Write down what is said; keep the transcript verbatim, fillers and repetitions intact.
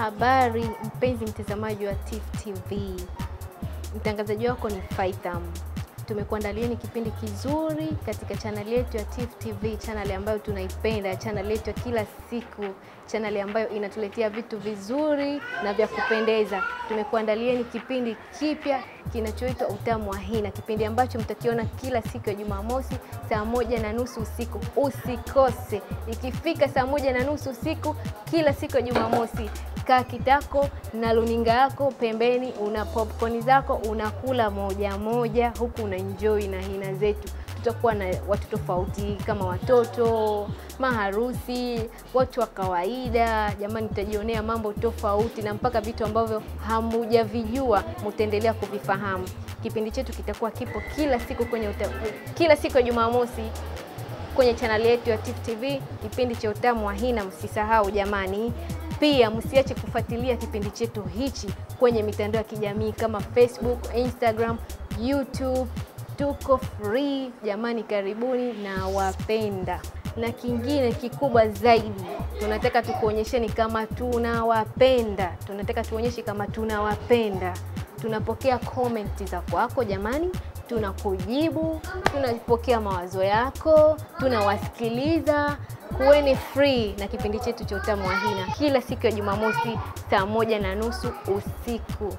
Habari mpenzi mtazamaji wa Tif T V, mtangazaji wako ni Fytham. Tumekuandalia ni kipindi kizuri katika channel yetu ya Tif T V, channel ambayo tunaipenda, channel yetu ya kila siku, channel ambayo inatuletea vitu vizuri na vya kupendeza. Tumekuandalia ni kipindi kipya kinachoitwa Utamu wa Hina, kipindi ambacho mtakiona kila siku ya Jumamosi saa moja na nusu usiku. Usikose. Ikifika saa moja na nusu usiku kila siku ya Jumamosi, kaa kitako na luninga yako pembeni, una popcorn zako, unakula moja moja huku una enjoy na hina zetu. Tutakuwa na watu tofauti kama watoto, maharusi, watu wa kawaida. Jamani, tutajionea mambo tofauti na mpaka vitu ambavyo hamujavijua mtaendelea kuvifahamu. Kipindi chetu kitakuwa kipo kila siku kwenye utamu, kila siku ya Jumamosi kwenye channel yetu ya Tif T V, kipindi cha Utamu wa Hina. Msisahau jamani. Pia msiache kufuatilia kipindi chetu hichi kwenye mitandao ya kijamii kama Facebook, Instagram, YouTube. Tuko free jamani, karibuni na wapenda. Na kingine kikubwa zaidi, tunataka tukuonyesheni kama tunawapenda. Tunataka tuonyeshe kama tunawapenda. Tunapokea comment za kwako jamani, tunakujibu, tunapokea mawazo yako, tunawasikiliza. Kuweni free na kipindi chetu cha Utamu wa Hina kila siku ya Jumamosi saa moja na nusu usiku.